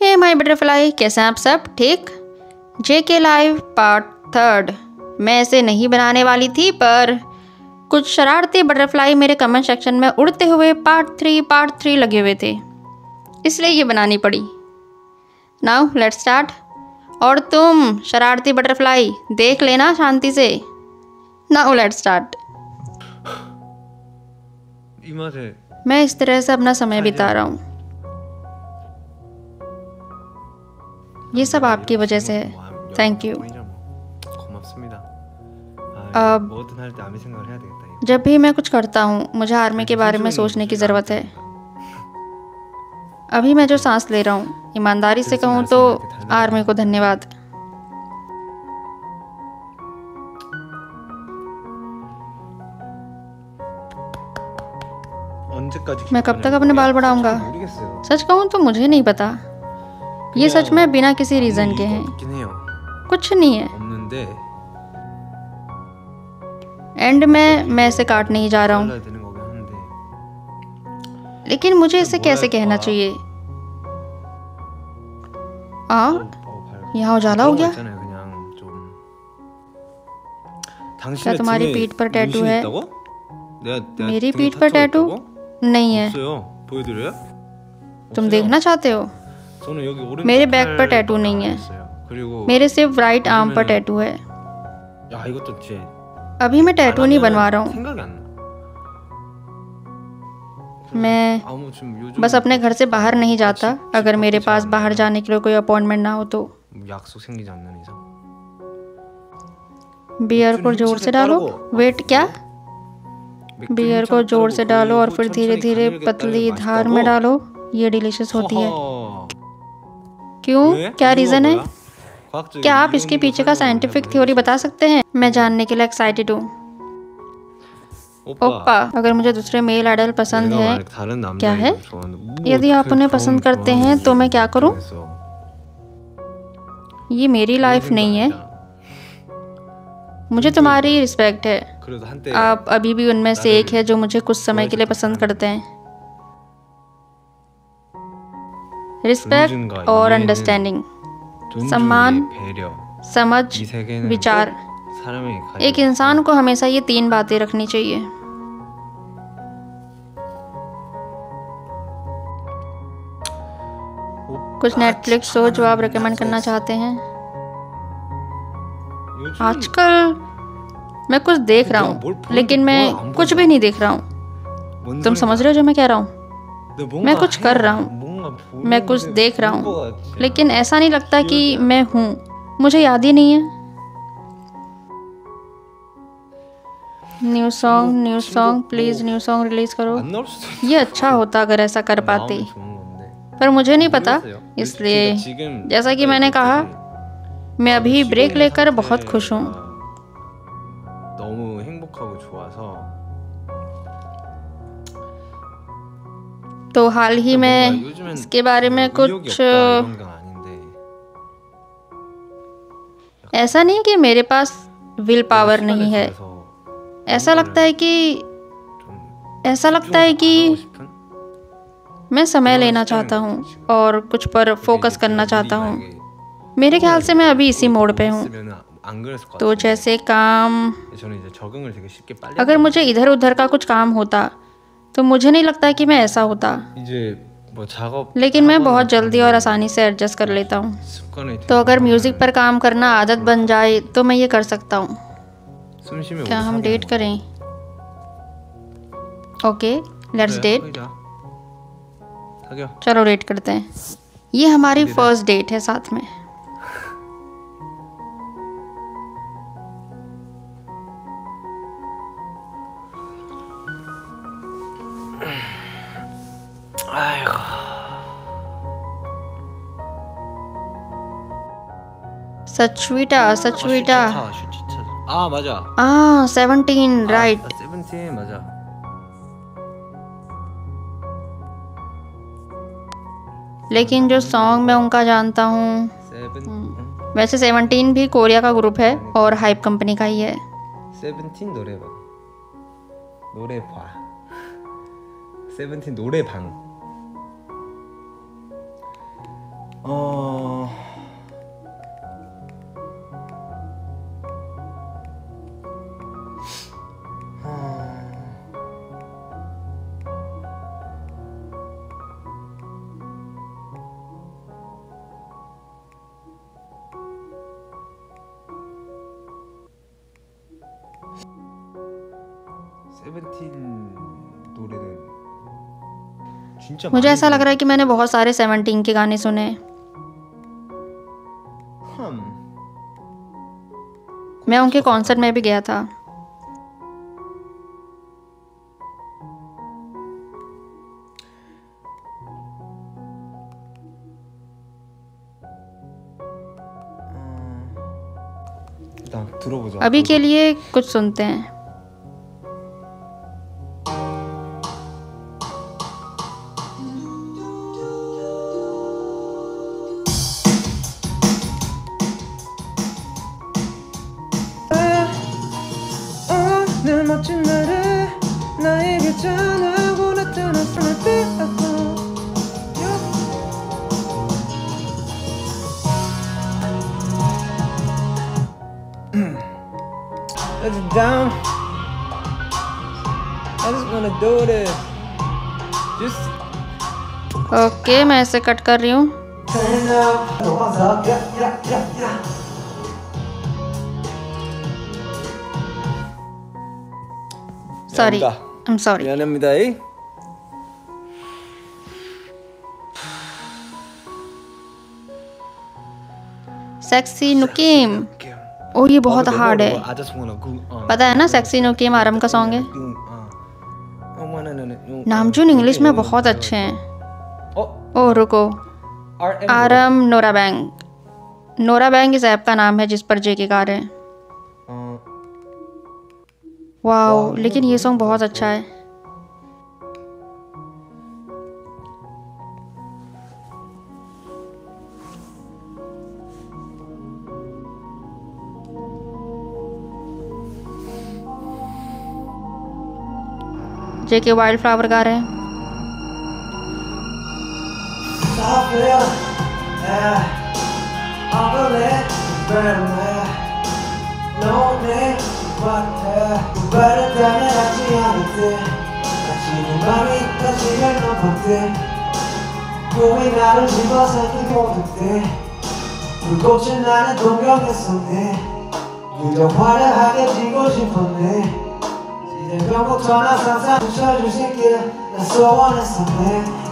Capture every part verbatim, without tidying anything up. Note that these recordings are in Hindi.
हे माय बटरफ्लाई, कैसे हैं आप सब? ठीक। जे के लाइव पार्ट थर्ड। मैं इसे नहीं बनाने वाली थी, पर कुछ शरारती बटरफ्लाई मेरे कमेंट सेक्शन में उड़ते हुए पार्ट थ्री पार्ट थ्री लगे हुए थे, इसलिए ये बनानी पड़ी। Now let's start. और तुम शरारती बटरफ्लाई देख लेना शांति से। Now let's start. मैं इस तरह से अपना समय बिता रहा हूँ। ये सब आपकी वजह से है। Thank you. अब जब भी मैं कुछ करता हूँ मुझे आर्मी के बारे में सोचने की ज़रूरत है। अभी मैं जो सांस ले रहा हूँ, ईमानदारी से कहूँ तो आर्मी को धन्यवाद। मैं कब तक अपने बाल बढ़ाऊँगा? सच कहूँ तो मुझे नहीं पता। ये सच में बिना किसी रीजन के हैं, कुछ नहीं है। एंड में मैं इसे काटने ही जा रहा हूँ, लेकिन मुझे इसे कैसे कहना चाहिए? हाँ, यहाँ उजाला हो गया। क्या तुम्हारी पीठ पर टैटू है? मेरी पीठ पर टैटू नहीं है। तुम देखना चाहते हो? मेरे बैक पर टैटू नहीं है, मेरे सिर्फ राइट आर्म पर टैटू है। अभी मैं टैटू नहीं बनवा रहा हूँ। मैं बस अपने घर से बाहर नहीं जाता अगर मेरे पास बाहर जाने के लिए कोई अपॉइंटमेंट ना हो तो। बियर को जोर से डालो। वेट, क्या? बियर को जोर से डालो और फिर धीरे धीरे पतली धार में डालो। ये डिलीशियस होती है। क्यों? क्या रीज़न है? क्या आप इसके पीछे का साइंटिफिक थ्योरी बता सकते हैं? मैं जानने के लिए एक्साइटेड हूँ। ओप्पा, अगर मुझे दूसरे मेल आइडल पसंद है, क्या है? यदि आप उन्हें पसंद करते हैं तो मैं क्या करूँ? ये मेरी लाइफ नहीं है। मुझे तुम्हारी रिस्पेक्ट है। आप अभी भी उनमें से एक है जो मुझे कुछ समय के लिए पसंद करते हैं। रिस्पेक्ट और अंडरस्टैंडिंग, सम्मान, समझ, विचार। एक इंसान को हमेशा ये तीन बातें रखनी चाहिए। कुछ नेटफ्लिक्स शो जो आप रेकमेंड करना चाहते हैं? आजकल मैं कुछ देख रहा हूँ, लेकिन मैं कुछ भी नहीं देख रहा हूँ। तुम समझ रहे हो जो मैं कह रहा हूँ? मैं कुछ कर रहा हूँ, मैं कुछ देख रहा हूँ, लेकिन ऐसा नहीं लगता कि मैं हूँ। मुझे याद ही नहीं है। New song, new song, please new song release करो। ये अच्छा होता अगर ऐसा कर पाते, पर मुझे नहीं पता। इसलिए जैसा कि मैंने कहा, मैं अभी ब्रेक लेकर बहुत खुश हूँ। तो हाल ही में इसके बारे में कुछ ऐसा नहीं कि मेरे पास विल पावर नहीं है। ऐसा लगता है कि ऐसा लगता है कि मैं समय लेना चाहता हूँ और कुछ पर फोकस करना चाहता हूँ। मेरे ख्याल से मैं अभी इसी मोड़ पे हूँ। तो जैसे काम, अगर मुझे इधर उधर का कुछ काम होता तो मुझे नहीं लगता कि मैं ऐसा होता, लेकिन मैं बहुत जल्दी और आसानी से एडजस्ट कर लेता हूँ। तो अगर म्यूज़िक पर काम करना आदत बन जाए तो मैं ये कर सकता हूँ। क्या हम डेट करें? Okay, let's date. चलो डेट करते हैं। ये हमारी फर्स्ट डेट है साथ में। सचवीटा, सचवीटा। आ मजा। आ सेवनटीन, राइट। सेवनटीन मजा। लेकिन जो सॉन्ग मैं उनका जानता हूँ, वैसे सेवनटीन भी कोरिया का ग्रुप है और हाइप कंपनी का ही है। सेवनटीन दोरे बा, दोरे फा। सेवनटीन दोरे भांग। सेवनटीन 노래는 मुझे ऐसा लग रहा है कि मैंने बहुत सारे सेवनटीन के गाने सुने हैं। मैं उनके कॉन्सर्ट में भी गया था। अभी के लिए कुछ सुनते हैं। ओके okay, मैं ऐसे कट कर रही हूँ। Sorry, I'm sorry। सेक्सी नुकीम। ओ ये बहुत हार्ड है, पता है ना। सेक्सी नुकीम आरम का सॉन्ग है। नामजून इंग्लिश में बहुत अच्छे हैं। ओह रुको, आरम नोरा बैंक। नोरा बैंक इस ऐप का नाम है जिस पर जे के कार हैं। वाओ, लेकिन ये सॉन्ग बहुत अच्छा है। जे के वाइल्ड फ्लावर गा रहे हैं। 나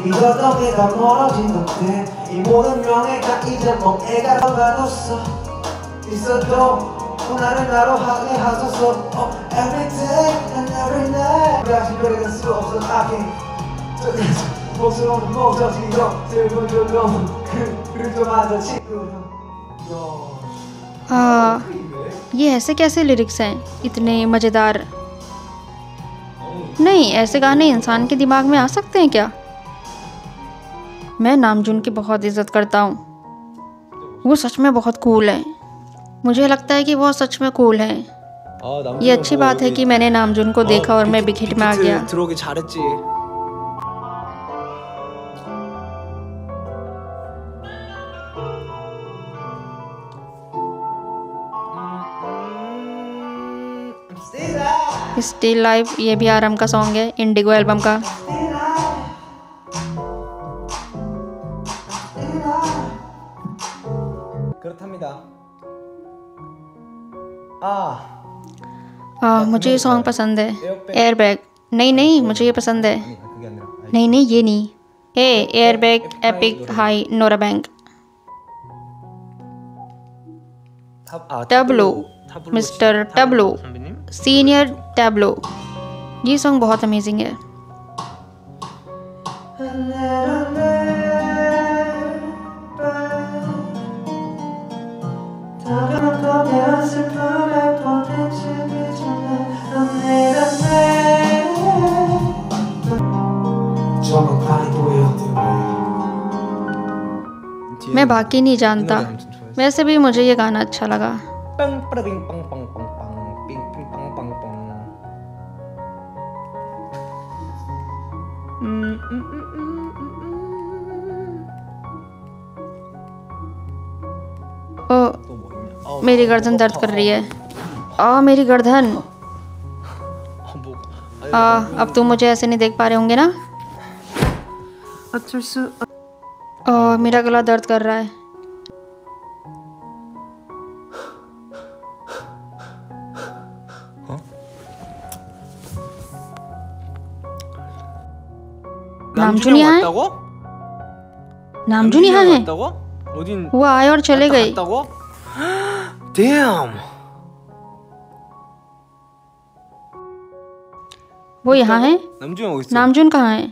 이것도 내가 멀어진 건데 이 모든 명예가 이제 멍해가 가뒀어 있어도 오늘은 나로 하게 하소서 oh, every day and every night 다시 그래갈 수 없어 나긴 저기서 목숨은 목적이고 들고 조금 그를 좀 하자 친구야 아... ये ऐसे कैसे लिरिक्स हैं इतने मज़ेदार। नहीं, ऐसे गाने इंसान के दिमाग में आ सकते हैं क्या। मैं नामजून की बहुत इज़्ज़त करता हूँ, वो सच में बहुत कूल है। मुझे लगता है कि वो सच में कूल है। ये अच्छी बात है कि मैंने नामजून को देखा और मैं बिग हिट में आ गया। स्टिल लाइफ, ये भी आरम का सॉन्ग है, इंडिगो एल्बम का। आ, मुझे ये सॉन्ग पसंद है। एयरबैग। नहीं नहीं, मुझे ये पसंद है। नहीं नहीं, ये नहीं। Hey airbag, Epik High, Nora bank, Tablo, mister Tablo, senior Tablo. ये सॉन्ग बहुत अमेजिंग है। मैं बाकी नहीं जानता, वैसे भी मुझे ये गाना अच्छा लगा। ओ, मेरी गर्दन दर्द कर रही है। आ, मेरी गर्दन। आ, अब तुम मुझे ऐसे नहीं देख पा रहे होंगे ना। आ, मेरा गला दर्द कर रहा है। नामजुनी है? नामजुनी है? वो आए और चले गए। वो यहाँ है? नामजुन कहाँ है?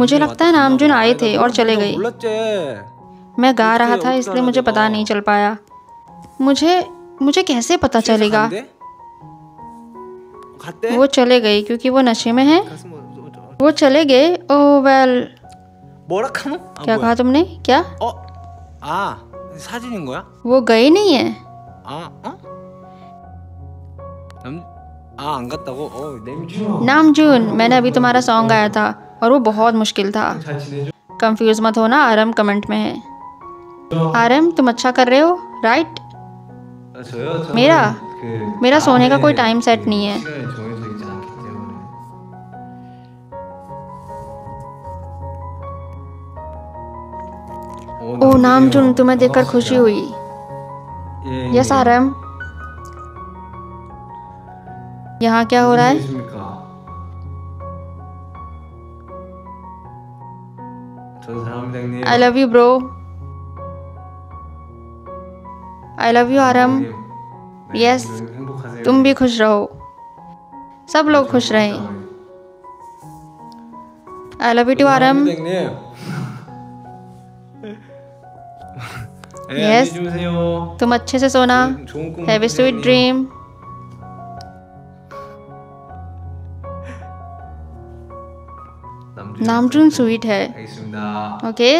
मुझे लगता है नामजुन आए थे और चले गए। मैं गा रहा था इसलिए मुझे पता नहीं चल पाया। मुझे मुझे कैसे पता चलेगा? वो चले गए क्योंकि वो नशे में है। वो चले गए। Oh well. क्या कहा तुमने? क्या वो गए नहीं है? नामजून, मैंने अभी तुम्हारा सॉन्ग गाया था और वो बहुत मुश्किल था। कंफ्यूज मत होना, आरम कमेंट में है। आरम, तुम अच्छा कर रहे हो, राइट? मेरा मेरा सोने का कोई टाइम सेट नहीं है। ओ नामजुन, तुम्हें देखकर खुशी हुई। यस आरम, यहाँ क्या हो रहा है? I love you bro. I love you आरम। Yes, तुम भी खुश रहो, सब लोग खुश रहें। I love you too आरम। Yes, तुम अच्छे से सोना। Have a sweet dream. Namjoon sweet है। ओके,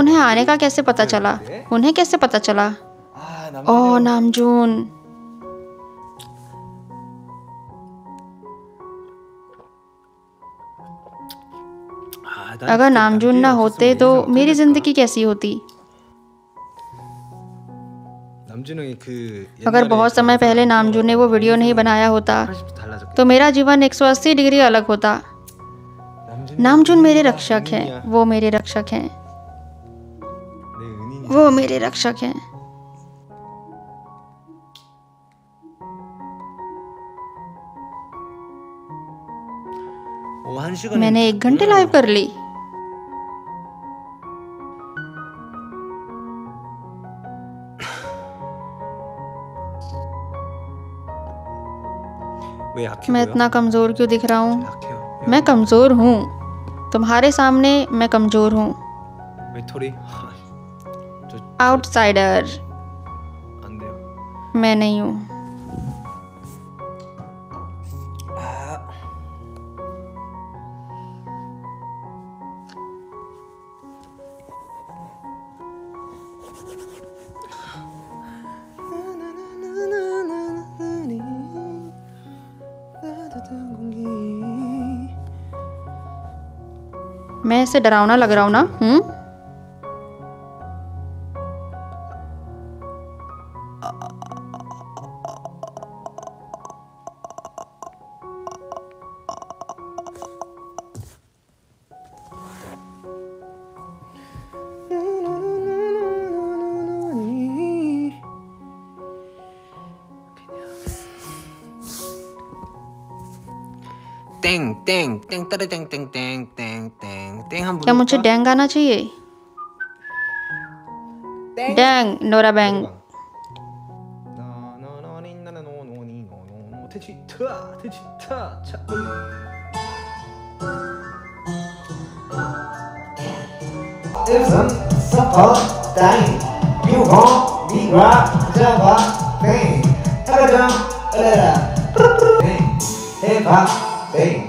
उन्हें आने का कैसे पता चला? उन्हें कैसे पता चला? ओह नामजून, अगर नामजून ना होते तो मेरी जिंदगी कैसी होती? अगर बहुत समय पहले नामजून ने वो वीडियो नहीं बनाया होता तो मेरा जीवन एक सौ अस्सी डिग्री अलग होता। नामजून मेरे रक्षक हैं। वो मेरे रक्षक हैं। वो मेरे रक्षक हैं। मैंने एक घंटे लाइव कर ली। मैं इतना कमजोर क्यों दिख रहा हूँ? मैं कमजोर हूँ तुम्हारे सामने। मैं कमजोर हूँ। आउटसाइडर मैं नहीं हूँ। मैं इससे डरावना लग रहा हूँ ना? हम्म? टेंग टेंग टेंग तेरे टेंग टेंग टेंग टेंग टेंग। क्या मुझे डैंग आना चाहिए? डैंग Nora bank. Thing,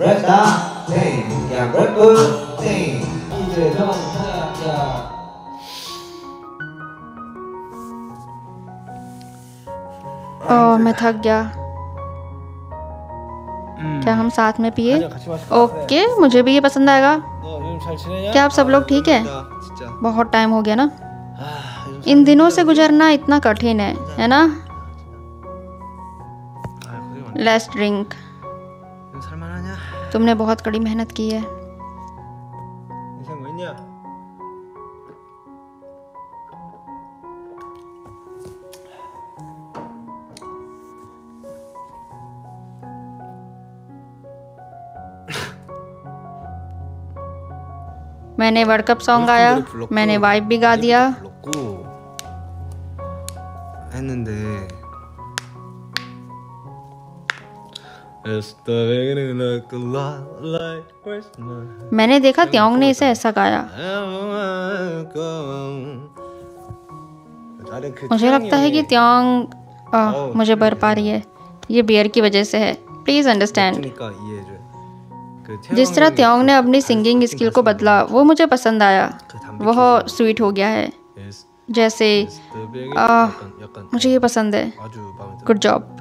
break down, thing, yeah, break good, thing. Either don't have ya. Oh, मैं थक गया। क्या हम साथ में पिए? ओके, मुझे भी ये पसंद आएगा। क्या आप सब लोग ठीक है? बहुत टाइम हो गया ना। इन दिनों से गुजरना इतना कठिन है, है ना? Let's drink. तुमने बहुत कड़ी मेहनत की है। मैंने वर्ल्ड कप सॉन्ग गाया, मैंने वाइब भी गा दिया। मैंने देखा त्योंग ने इसे ऐसा गाया। मुझे लगता है कि त्योंग मुझे भर पा रही है, ये बियर की वजह से है। Please understand. जिस तरह त्योंग ने अपनी सिंगिंग स्किल को बदला वो मुझे पसंद आया, वह स्वीट हो गया है। जैसे आ, मुझे ये पसंद है। Good job.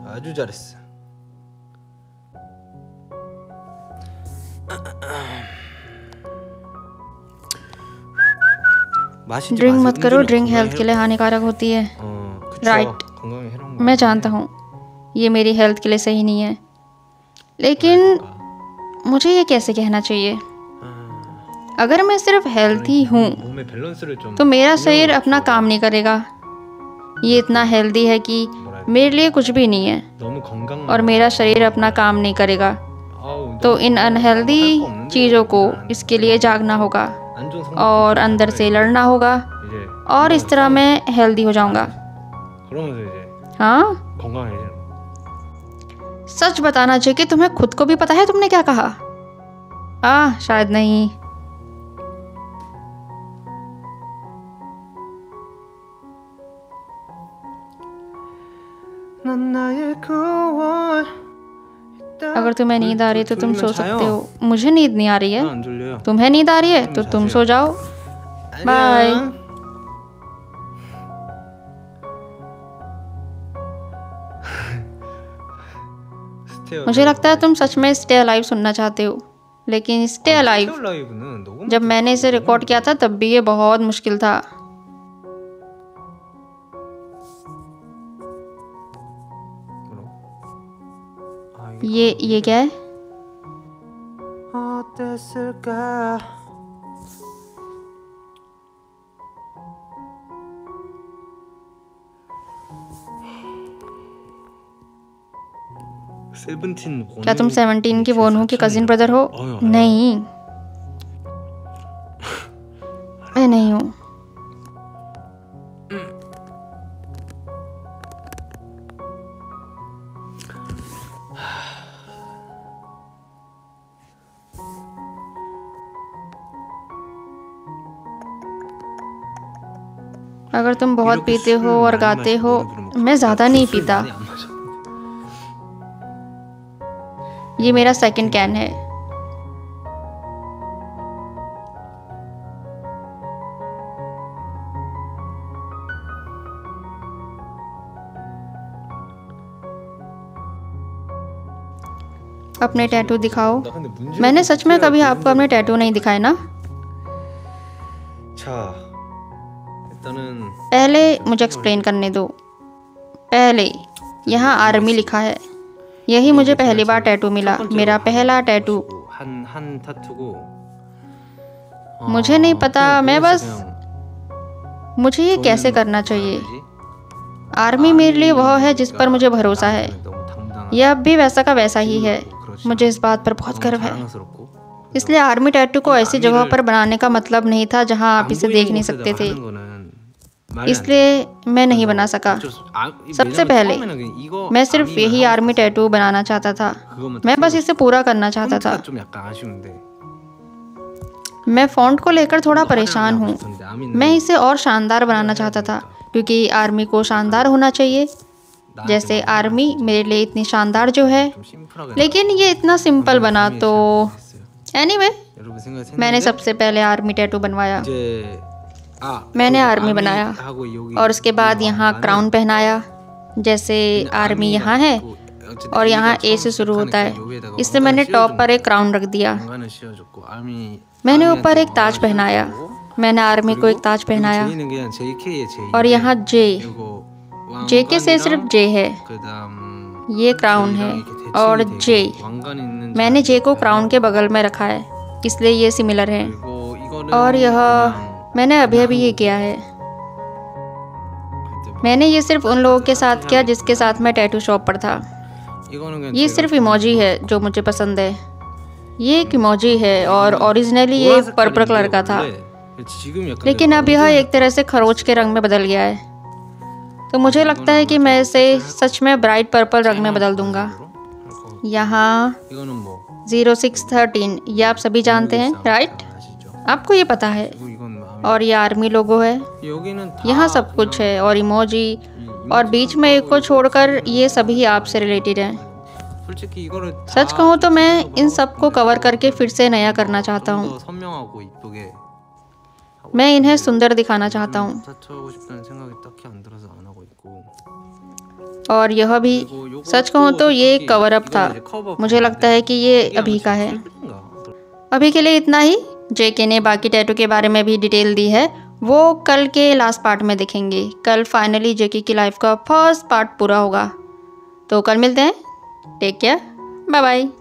ड्रिंक मत करो, ड्रिंक हेल्थ के लिए हानिकारक होती है। राइट, मैं जानता हूँ ये मेरी हेल्थ के लिए सही नहीं है, लेकिन मुझे ये कैसे कहना चाहिए? अगर मैं सिर्फ हेल्दी हूँ तो मेरा शरीर अपना काम नहीं करेगा। ये इतना हेल्दी है कि मेरे लिए कुछ भी नहीं है और मेरा शरीर अपना काम नहीं करेगा, तो इन अनहेल्दी चीज़ों को इसके लिए जागना होगा और अंदर से लड़ना होगा, और इस तरह मैं हेल्दी हो जाऊँगा। हाँ, सच बताना चाहिए कि तुम्हें खुद को भी पता है तुमने क्या कहा। आ, शायद नहीं। अगर तुम्हें नींद आ रही है तो तुम सो सकते हो। मुझे नींद नहीं आ रही है। तुम्हें नींद आ रही है तो तुम सो जाओ। बाय। मुझे लगता है तुम सच में स्टे अलाइव सुनना चाहते हो, लेकिन स्टे अलाइव जब मैंने इसे रिकॉर्ड किया था तब भी ये बहुत मुश्किल था। ये ये क्या है? क्या तुम सेवनटीन के वोनू के कजिन ब्रदर हो? नहीं, मैं नहीं हूँ। अगर तुम बहुत पीते हो और गाते हो, मैं ज्यादा नहीं पीता। ये मेरा सेकंड कैन है। अपने टैटू दिखाओ। मैंने सच में कभी आपको अपने टैटू नहीं दिखाए ना। पहले मुझे एक्सप्लेन करने दो। पहले यहाँ आर्मी लिखा है, यही मुझे पहली बार टैटू मिला। मेरा पहला टैटू। मुझे नहीं पता, मैं बस मुझे ये कैसे करना चाहिए। आर्मी मेरे लिए वह है जिस पर मुझे भरोसा है। यह अब भी वैसा का वैसा ही है। मुझे इस बात पर बहुत गर्व है। इसलिए आर्मी टैटू को ऐसी जगह पर बनाने का मतलब नहीं था जहां आप इसे देख नहीं सकते थे, इसलिए मैं नहीं बना सका। सबसे पहले मैं सिर्फ यही आर्मी टैटू बनाना चाहता था। मैं बस इसे पूरा करना चाहता था। मैं फॉन्ट को लेकर थोड़ा परेशान हूँ। मैं इसे और शानदार बनाना चाहता था, क्योंकि आर्मी को शानदार होना चाहिए। जैसे आर्मी मेरे लिए इतनी शानदार जो है, लेकिन ये इतना सिंपल बना। तो एनीवे, मैंने सबसे पहले आर्मी टैटू बनवाया। मैंने आर्मी बनाया और उसके बाद यहाँ क्राउन पहनाया। जैसे आर्मी यहाँ है और यहाँ ए से शुरू होता है, इससे मैंने टॉप पर एक क्राउन रख दिया। मैंने ऊपर एक ताज पहनाया। मैंने आर्मी को एक ताज पहनाया और यहाँ जे जे के से सिर्फ जे है, ये क्राउन है और जे मैंने जे को क्राउन के बगल में रखा है इसलिए ये सिमिलर है, और यह मैंने अभी अभी ये किया है। मैंने ये सिर्फ उन लोगों के साथ किया जिसके साथ मैं टैटू शॉप पर था। ये सिर्फ इमोजी है जो मुझे पसंद है। ये एक इमोजी है और ओरिजिनली ये पर्पल कलर का था, लेकिन अब यह एक तरह से खरोंच के रंग में बदल गया है, तो मुझे लगता है कि मैं इसे सच में ब्राइट पर्पल रंग में बदल दूंगा। यहाँ ज़ीरो सिक्स थर्टीन, ये आप सभी जानते हैं राइट, आपको ये पता है। और ये आर्मी लोगो है, यहाँ सब कुछ है और इमोजी, और बीच में एक को छोड़कर ये सभी आपसे रिलेटेड हैं। सच कहूँ तो मैं इन सब को कवर करके फिर से नया करना चाहता हूँ। मैं इन्हें सुंदर दिखाना चाहता हूँ। और यह भी सच कहूँ तो ये कवर अप था, मुझे लगता है कि ये अभी का है। अभी के लिए इतना ही। जेके ने बाकी टैटू के बारे में भी डिटेल दी है, वो कल के लास्ट पार्ट में देखेंगे। कल फाइनली जेके की लाइफ का फर्स्ट पार्ट पूरा होगा। तो कल मिलते हैं, टेक केयर, बाय बाय।